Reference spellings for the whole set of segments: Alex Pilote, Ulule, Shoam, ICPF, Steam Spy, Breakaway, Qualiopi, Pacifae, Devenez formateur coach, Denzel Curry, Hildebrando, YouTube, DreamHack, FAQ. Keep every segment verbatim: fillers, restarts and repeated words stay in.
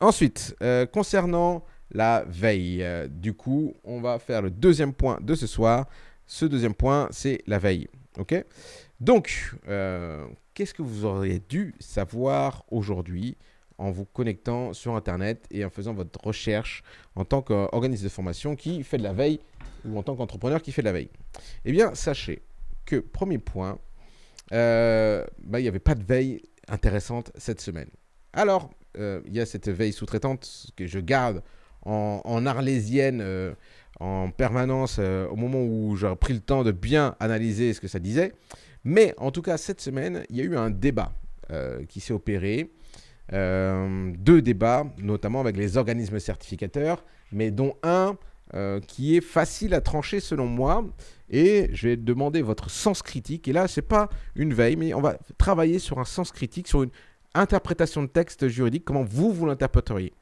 Ensuite, euh, concernant la veille, euh, du coup, on va faire le deuxième point de ce soir. Ce deuxième point, c'est la veille. Ok. Donc, euh, qu'est-ce que vous auriez dû savoir aujourd'hui en vous connectant sur Internet et en faisant votre recherche en tant qu'organisme de formation qui fait de la veille ou en tant qu'entrepreneur qui fait de la veille? Eh bien, sachez que, premier point, euh, bah, il n'y avait pas de veille intéressante cette semaine. Alors, euh, il y a cette veille sous-traitante que je garde en, en arlésienne euh, en permanence euh, au moment où j'ai pris le temps de bien analyser ce que ça disait. Mais en tout cas, cette semaine, il y a eu un débat euh, qui s'est opéré. Euh, deux débats, notamment avec les organismes certificateurs, mais dont un euh, qui est facile à trancher selon moi. Et je vais demander votre sens critique. Et là, ce n'est pas une veille, mais on va travailler sur un sens critique, sur une interprétation de texte juridique, comment vous, vous l'interpréteriez.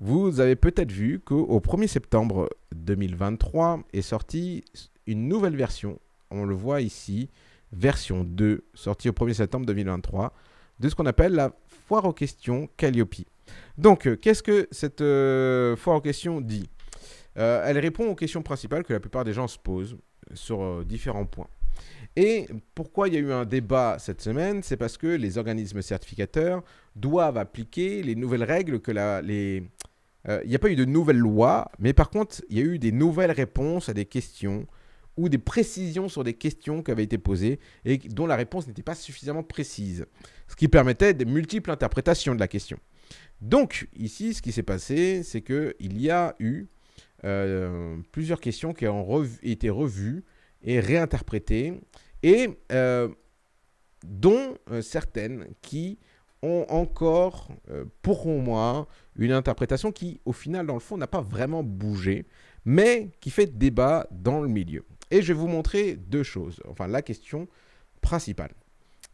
Vous avez peut-être vu qu'au premier septembre deux mille vingt-trois est sortie une nouvelle version. On le voit ici, version deux, sortie au premier septembre deux mille vingt-trois, de ce qu'on appelle la foire aux questions Qualiopi. Donc, qu'est-ce que cette euh, foire aux questions dit? euh, Elle répond aux questions principales que la plupart des gens se posent sur euh, différents points. Et pourquoi il y a eu un débat cette semaine? C'est parce que les organismes certificateurs doivent appliquer les nouvelles règles que la, les... Euh, il n'y a pas eu de nouvelles lois, mais par contre, il y a eu des nouvelles réponses à des questions ou des précisions sur des questions qui avaient été posées et dont la réponse n'était pas suffisamment précise, ce qui permettait des multiples interprétations de la question. Donc, ici, ce qui s'est passé, c'est qu'il y a eu euh, plusieurs questions qui ont rev- été revues et réinterprétées, et euh, dont euh, certaines qui ont encore, euh, pour moi, une interprétation qui, au final, dans le fond, n'a pas vraiment bougé, mais qui fait débat dans le milieu. Et je vais vous montrer deux choses, enfin la question principale,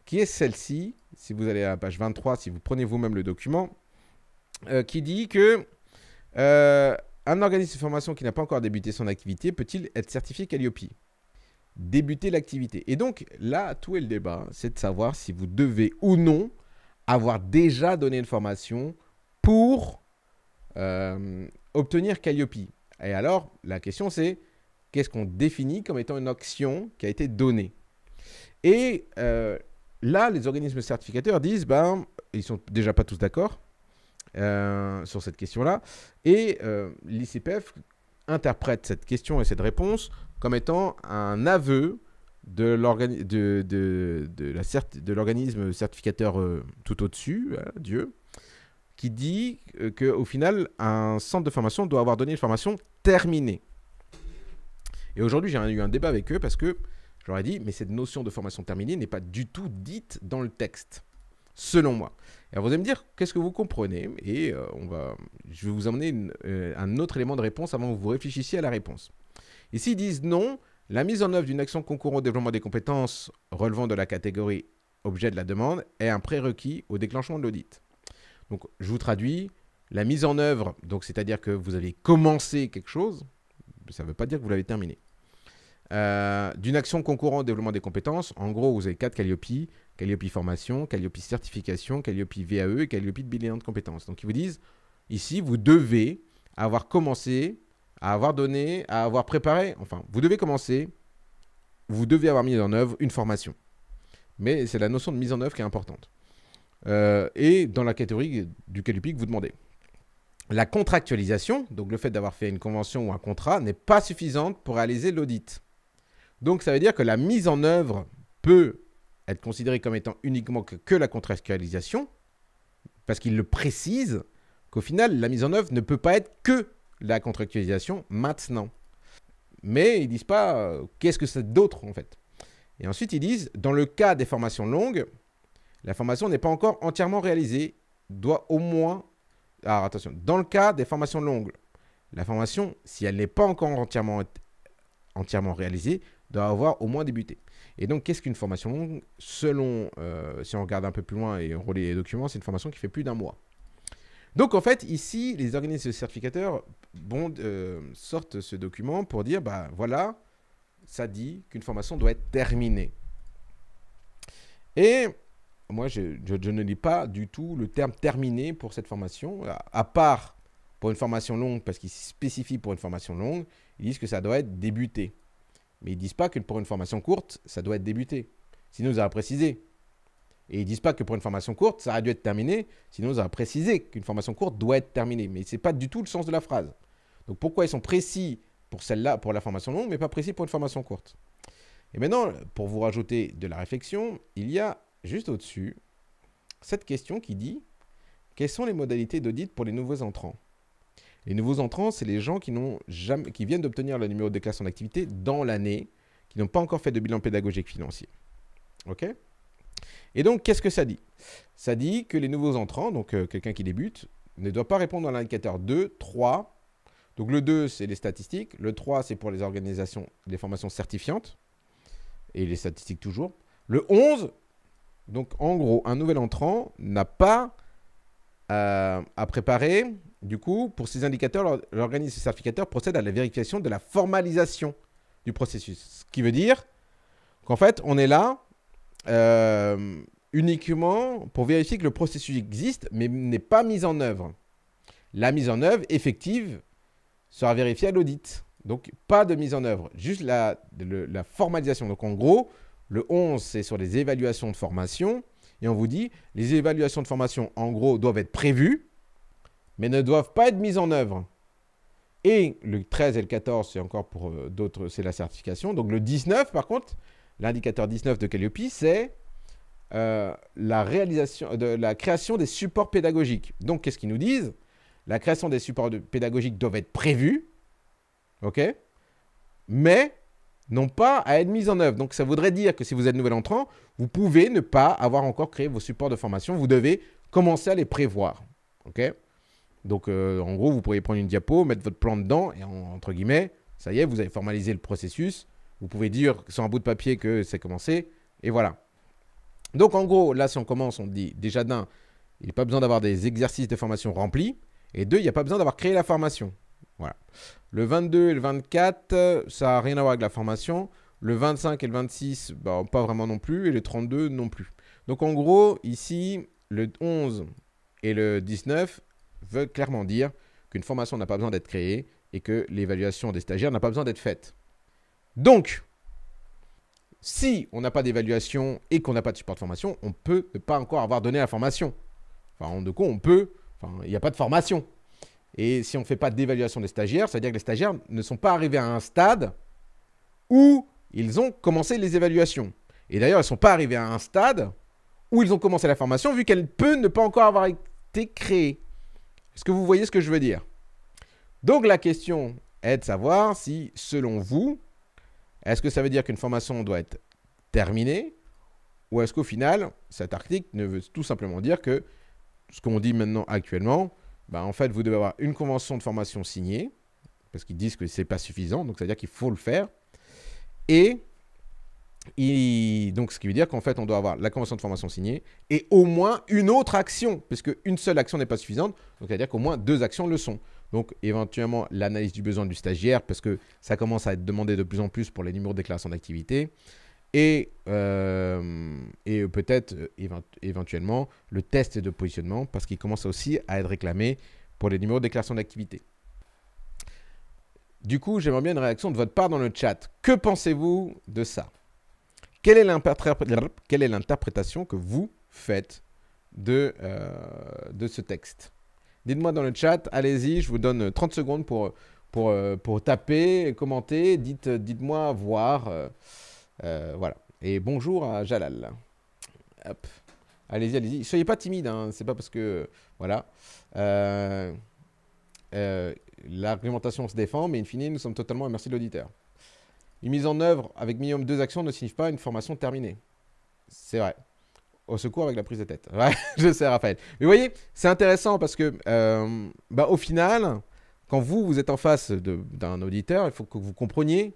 qui est celle-ci, si vous allez à la page vingt-trois, si vous prenez vous-même le document, euh, qui dit que euh, un organisme de formation qui n'a pas encore débuté son activité peut-il être certifié Qualiopi ? Débuter l'activité. Et donc là, tout est le débat, c'est de savoir si vous devez ou non avoir déjà donné une formation pour euh, obtenir Qualiopi. Et alors, la question c'est, qu'est-ce qu'on définit comme étant une action qui a été donnée? Et euh, là, les organismes certificateurs disent, ben, ils ne sont déjà pas tous d'accord euh, sur cette question-là. Et euh, l'I C P F interprète cette question et cette réponse comme étant un aveu de l'organisme de, de, de certi de certificateur euh, tout au-dessus, euh, Dieu, qui dit euh, qu'au final, un centre de formation doit avoir donné une formation terminée. Et aujourd'hui, j'ai eu un débat avec eux parce que je leur ai dit, mais cette notion de formation terminée n'est pas du tout dite dans le texte, selon moi. Et vous allez me dire, qu'est-ce que vous comprenez? Et euh, on va, je vais vous emmener une, euh, un autre élément de réponse avant que vous réfléchissiez à la réponse. Ici, ils disent non, la mise en œuvre d'une action concourant au développement des compétences relevant de la catégorie objet de la demande est un prérequis au déclenchement de l'audit. Donc, je vous traduis, la mise en œuvre, donc c'est-à-dire que vous avez commencé quelque chose, ça ne veut pas dire que vous l'avez terminé. Euh, d'une action concourant au développement des compétences. En gros, vous avez quatre Qualiopi, Qualiopi formation, Qualiopi certification, Qualiopi V A E et Qualiopi de bilan de compétences. Donc, ils vous disent, ici, vous devez avoir commencé, à avoir donné, à avoir préparé, enfin, vous devez commencer, vous devez avoir mis en œuvre une formation. Mais c'est la notion de mise en œuvre qui est importante. Euh, et dans la catégorie du Qualiopi que vous demandez. La contractualisation, donc le fait d'avoir fait une convention ou un contrat, n'est pas suffisante pour réaliser l'audit. Donc, ça veut dire que la mise en œuvre peut être considérée comme étant uniquement que, que la contractualisation, parce qu'il le précise qu'au final, la mise en œuvre ne peut pas être que la contractualisation maintenant. Mais ils ne disent pas euh, qu'est-ce que c'est d'autre en fait. Et ensuite, ils disent, dans le cas des formations longues, la formation n'est pas encore entièrement réalisée, doit au moins... Alors attention, dans le cas des formations longues, la formation, si elle n'est pas encore entièrement, entièrement réalisée, doit avoir au moins débuté. Et donc, qu'est-ce qu'une formation longue? Selon, euh, si on regarde un peu plus loin et on relit les documents, c'est une formation qui fait plus d'un mois. Donc, en fait, ici, les organismes certificateurs bon, euh, sortent ce document pour dire, bah voilà, ça dit qu'une formation doit être terminée. Et moi, je, je, je ne lis pas du tout le terme « terminé » pour cette formation, à, à part pour une formation longue, parce qu'ils spécifient pour une formation longue, ils disent que ça doit être débuté. Mais ils ne disent pas que pour une formation courte, ça doit être débuté. Sinon, ils auraient précisé. Et ils ne disent pas que pour une formation courte, ça a dû être terminé. Sinon, ils auraient précisé qu'une formation courte doit être terminée. Mais ce n'est pas du tout le sens de la phrase. Donc, pourquoi ils sont précis pour celle-là, pour la formation longue, mais pas précis pour une formation courte? Et maintenant, pour vous rajouter de la réflexion, il y a juste au-dessus cette question qui dit « Quelles sont les modalités d'audit pour les nouveaux entrants ?» Les nouveaux entrants, c'est les gens qui, n'ont jamais, qui viennent d'obtenir le numéro de déclaration d'activité dans l'année, qui n'ont pas encore fait de bilan pédagogique financier. OK? Et donc, qu'est-ce que ça dit? Ça dit que les nouveaux entrants, donc euh, quelqu'un qui débute, ne doit pas répondre à l'indicateur deux, trois. Donc, le deux, c'est les statistiques. Le trois, c'est pour les organisations, les formations certifiantes et les statistiques toujours. Le onze, donc en gros, un nouvel entrant n'a pas euh, à préparer. Du coup, pour ces indicateurs, l'organisme certificateur procède à la vérification de la formalisation du processus. Ce qui veut dire qu'en fait, on est là euh, uniquement pour vérifier que le processus existe, mais n'est pas mis en œuvre. La mise en œuvre effective sera vérifiée à l'audit. Donc, pas de mise en œuvre, juste la, le, la formalisation. Donc, en gros, le onze, c'est sur les évaluations de formation. Et on vous dit, les évaluations de formation, en gros, doivent être prévues, mais ne doivent pas être mises en œuvre. Et le treize et le quatorze, c'est encore pour euh, d'autres, c'est la certification. Donc, le dix-neuf, par contre, l'indicateur dix-neuf de Qualiopi, c'est euh, la, réalisation, de, la création des supports pédagogiques. Donc, qu'est-ce qu'ils nous disent? La création des supports de, pédagogiques doivent être prévus, OK, mais n'ont pas à être mises en œuvre. Donc, ça voudrait dire que si vous êtes nouvel entrant, vous pouvez ne pas avoir encore créé vos supports de formation. Vous devez commencer à les prévoir, OK? Donc, euh, en gros, vous pourriez prendre une diapo, mettre votre plan dedans et en, entre guillemets, ça y est, vous avez formalisé le processus. Vous pouvez dire sur un bout de papier que c'est commencé et voilà. Donc, en gros, là, si on commence, on dit déjà d'un, il n'y a pas besoin d'avoir des exercices de formation remplis et deux, il n'y a pas besoin d'avoir créé la formation. Voilà. Le vingt-deux et le vingt-quatre, ça n'a rien à voir avec la formation. Le vingt-cinq et le vingt-six, bah, pas vraiment non plus. Et le trente-deux non plus. Donc, en gros, ici, le onze et le dix-neuf veulent clairement dire qu'une formation n'a pas besoin d'être créée et que l'évaluation des stagiaires n'a pas besoin d'être faite. Donc, si on n'a pas d'évaluation et qu'on n'a pas de support de formation, on peut ne pas encore avoir donné la formation. Enfin, de quoi on peut, enfin, il n'y a pas de formation. Et si on ne fait pas d'évaluation des stagiaires, ça veut dire que les stagiaires ne sont pas arrivés à un stade où ils ont commencé les évaluations. Et d'ailleurs, ils ne sont pas arrivés à un stade où ils ont commencé la formation vu qu'elle peut ne pas encore avoir été créée. Est-ce que vous voyez ce que je veux dire? Donc, la question est de savoir si, selon vous, est-ce que ça veut dire qu'une formation doit être terminée ou est-ce qu'au final, cet article ne veut tout simplement dire que ce qu'on dit maintenant actuellement, bah, en fait, vous devez avoir une convention de formation signée, parce qu'ils disent que ce n'est pas suffisant, donc ça veut dire qu'il faut le faire. Et, et donc, ce qui veut dire qu'en fait, on doit avoir la convention de formation signée et au moins une autre action, parce qu'une seule action n'est pas suffisante, donc ça veut dire qu'au moins deux actions le sont. Donc, éventuellement, l'analyse du besoin du stagiaire, parce que ça commence à être demandé de plus en plus pour les numéros de déclaration d'activité. Et, euh, et peut-être éventuellement le test de positionnement parce qu'il commence aussi à être réclamé pour les numéros de déclaration d'activité. Du coup, j'aimerais bien une réaction de votre part dans le chat. Que pensez-vous de ça? Quelle est l'interprétation que vous faites de, euh, de ce texte? Dites-moi dans le chat, allez-y, je vous donne trente secondes pour, pour, pour taper, commenter, dites, dites-moi, voir... Euh, Euh, voilà. Et bonjour à Jalal. Hop. Allez-y, allez-y. Soyez pas timide, hein. C'est pas parce que... Voilà. Euh, euh, l'argumentation se défend, mais in fine, nous sommes totalement à merci de l'auditeur. Une mise en œuvre avec minimum deux actions ne signifie pas une formation terminée. C'est vrai. Au secours avec la prise de tête. Ouais, je sais, Raphaël. Mais vous voyez, c'est intéressant parce que, euh, bah, au final, quand vous, vous êtes en face d'un auditeur, il faut que vous compreniez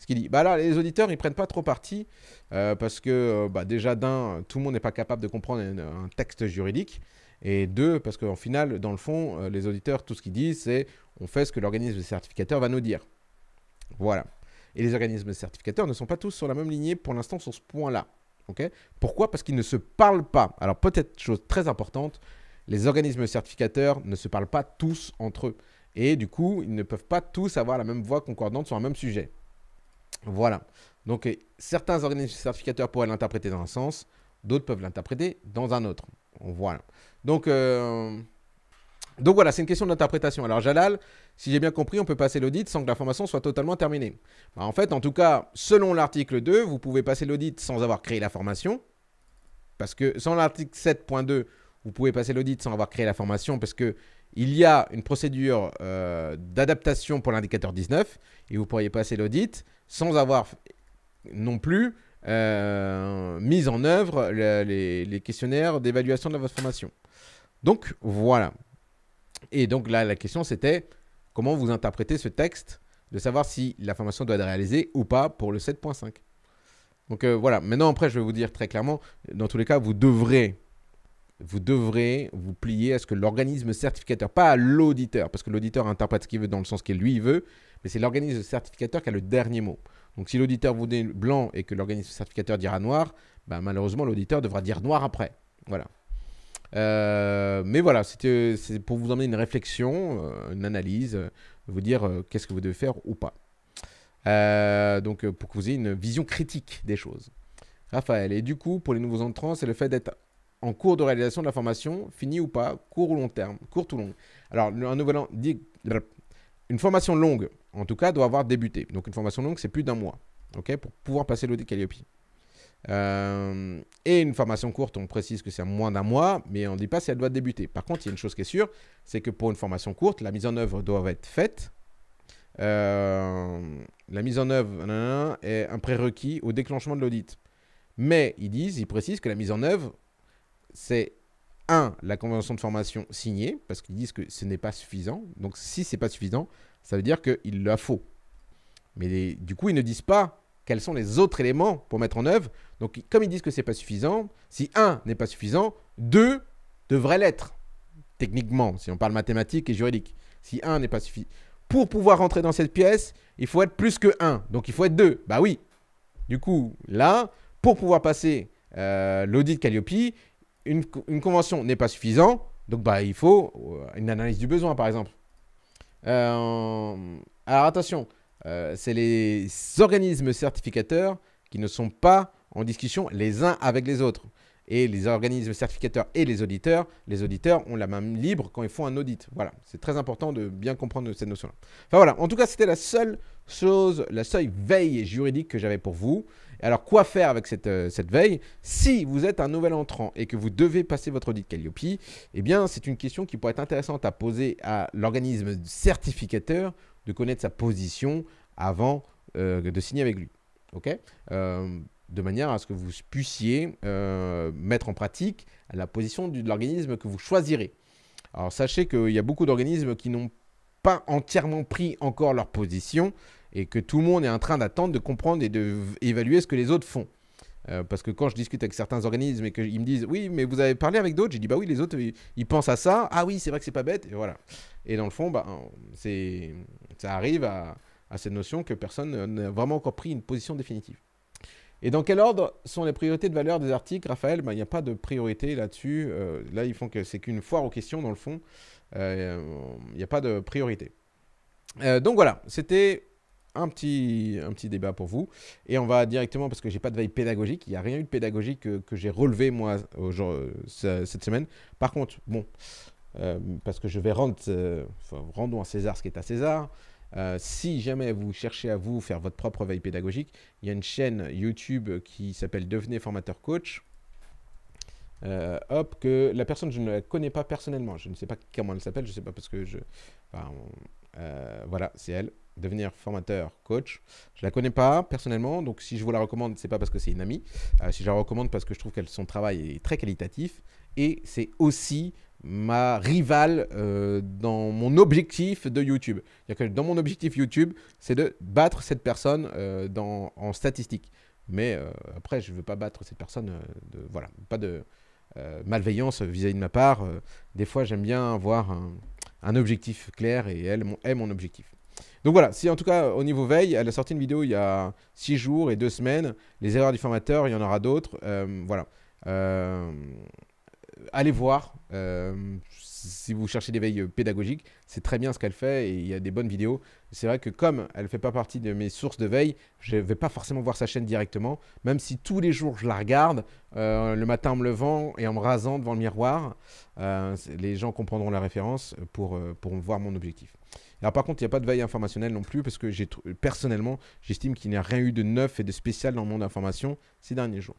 ce qu'il dit. Bah là, les auditeurs, ils ne prennent pas trop parti euh, parce que euh, bah, déjà, d'un, tout le monde n'est pas capable de comprendre un, un texte juridique. Et deux, parce qu'en final, dans le fond, euh, les auditeurs, tout ce qu'ils disent, c'est on fait ce que l'organisme certificateur va nous dire. Voilà. Et les organismes certificateurs ne sont pas tous sur la même lignée pour l'instant sur ce point-là. Okay ? Pourquoi ? Parce qu'ils ne se parlent pas. Alors peut-être, chose très importante, les organismes certificateurs ne se parlent pas tous entre eux. Et du coup, ils ne peuvent pas tous avoir la même voix concordante sur un même sujet. Voilà. Donc, certains organismes certificateurs pourraient l'interpréter dans un sens, d'autres peuvent l'interpréter dans un autre. Voilà. Donc, euh... Donc voilà, c'est une question d'interprétation. Alors, Jalal, si j'ai bien compris, on peut passer l'audit sans que la formation soit totalement terminée. Bah, en fait, en tout cas, selon l'article deux, vous pouvez passer l'audit sans avoir créé la formation. Parce que, sans l'article sept point deux, vous pouvez passer l'audit sans avoir créé la formation parce que il y a une procédure euh, d'adaptation pour l'indicateur dix-neuf et vous pourriez passer l'audit sans avoir non plus euh, mis en œuvre le, les, les questionnaires d'évaluation de votre formation. Donc, voilà. Et donc là, la question, c'était comment vous interprétez ce texte, de savoir si la formation doit être réalisée ou pas pour le sept point cinq. Donc euh, voilà. Maintenant, après, je vais vous dire très clairement, dans tous les cas, vous devrez... Vous devrez vous plier à ce que l'organisme certificateur, pas à l'auditeur, parce que l'auditeur interprète ce qu'il veut dans le sens qu'il lui veut, mais c'est l'organisme certificateur qui a le dernier mot. Donc, si l'auditeur vous dit blanc et que l'organisme certificateur dira noir, bah, malheureusement, l'auditeur devra dire noir après. Voilà. Euh, mais voilà, c'était pour vous emmener une réflexion, une analyse, vous dire euh, qu'est-ce que vous devez faire ou pas. Euh, donc, pour que vous ayez une vision critique des choses. Raphaël, et du coup, pour les nouveaux entrants, c'est le fait d'être en cours de réalisation de la formation, fini ou pas, court ou long terme, courte ou longue. Alors, un nouvel an dit, une formation longue, en tout cas, doit avoir débuté. Donc, une formation longue, c'est plus d'un mois, okay, pour pouvoir passer l'audit Qualiopi. Euh, et une formation courte, on précise que c'est moins d'un mois, mais on ne dit pas si elle doit débuter. Par contre, il y a une chose qui est sûre, c'est que pour une formation courte, la mise en œuvre doit être faite. Euh, la mise en œuvre est un prérequis au déclenchement de l'audit. Mais ils disent, ils précisent que la mise en œuvre, c'est un, la convention de formation signée, parce qu'ils disent que ce n'est pas suffisant. Donc, si ce n'est pas suffisant, ça veut dire qu'il la faut. Mais les, du coup, ils ne disent pas quels sont les autres éléments pour mettre en œuvre. Donc, comme ils disent que ce n'est pas suffisant, si un n'est pas suffisant, deux devrait l'être, techniquement, si on parle mathématiques et juridique. Si un n'est pas suffisant. Pour pouvoir rentrer dans cette pièce, il faut être plus que un. Donc, il faut être deux. Bah oui. Du coup, là, pour pouvoir passer euh, l'audit Qualiopi, Une, une convention n'est pas suffisante, donc bah, il faut une analyse du besoin, par exemple. Euh, alors attention, euh, c'est les organismes certificateurs qui ne sont pas en discussion les uns avec les autres. Et les organismes certificateurs et les auditeurs, les auditeurs ont la main libre quand ils font un audit. Voilà, c'est très important de bien comprendre cette notion-là. Enfin voilà, en tout cas, c'était la seule chose, la seule veille juridique que j'avais pour vous. Alors, quoi faire avec cette, euh, cette veille? Si vous êtes un nouvel entrant et que vous devez passer votre audit Qualiopi, eh bien, c'est une question qui pourrait être intéressante à poser à l'organisme certificateur, de connaître sa position avant euh, de signer avec lui. OK euh, de manière à ce que vous puissiez euh, mettre en pratique la position de l'organisme que vous choisirez. Alors, sachez qu'il y a beaucoup d'organismes qui n'ont pas entièrement pris encore leur position et que tout le monde est en train d'attendre, de comprendre et d'évaluer ce que les autres font. Euh, parce que quand je discute avec certains organismes et qu'ils me disent « Oui, mais vous avez parlé avec d'autres », j'ai dit « Bah oui, les autres, ils, ils pensent à ça. Ah oui, c'est vrai que c'est pas bête. » Et voilà. Et dans le fond, bah, ça arrive à, à cette notion que personne n'a vraiment encore pris une position définitive. Et dans quel ordre sont les priorités de valeur des articles, Raphaël? Ben, il n'y a pas de priorité là-dessus. Euh, là, ils font que c'est qu'une foire aux questions, dans le fond. Euh, il n'y a pas de priorité. Euh, donc voilà, c'était un petit, un petit débat pour vous. Et on va directement, parce que je n'ai pas de veille pédagogique, il n'y a rien eu de pédagogique que, que j'ai relevé, moi, au jour, ce, cette semaine. Par contre, bon, euh, parce que je vais rendre, euh, enfin, rendons à César ce qui est à César. Euh, si jamais vous cherchez à vous faire votre propre veille pédagogique, il y a une chaîne YouTube qui s'appelle Devenez formateur coach. Euh, hop, que la personne, je ne la connais pas personnellement. Je ne sais pas comment elle s'appelle, je ne sais pas parce que je... Enfin, euh, voilà, c'est elle. Devenir formateur coach. Je ne la connais pas personnellement, donc si je vous la recommande, ce n'est pas parce que c'est une amie. Euh, si je la recommande, parce que je trouve que son travail est très qualitatif et c'est aussi... ma rivale euh, dans mon objectif de YouTube. C'est-à-dire que dans mon objectif YouTube, c'est de battre cette personne euh, dans, en statistique. Mais euh, après, je ne veux pas battre cette personne. Euh, de, voilà, pas de euh, malveillance vis-à-vis de ma part. Euh, des fois, j'aime bien avoir un, un objectif clair et elle mon, est mon objectif. Donc voilà, si en tout cas au niveau veille, elle a sorti une vidéo il y a six jours et deux semaines, les erreurs du formateur, il y en aura d'autres. Euh, voilà. Euh, allez voir, euh, si vous cherchez des veilles pédagogiques, c'est très bien ce qu'elle fait et il y a des bonnes vidéos. C'est vrai que comme elle ne fait pas partie de mes sources de veille, je ne vais pas forcément voir sa chaîne directement, même si tous les jours je la regarde, euh, le matin en me levant et en me rasant devant le miroir, euh, les gens comprendront la référence pour, euh, pour voir mon objectif. Alors par contre, il n'y a pas de veille informationnelle non plus parce que personnellement, j'estime qu'il n'y a rien eu de neuf et de spécial dans le monde de l'information ces derniers jours.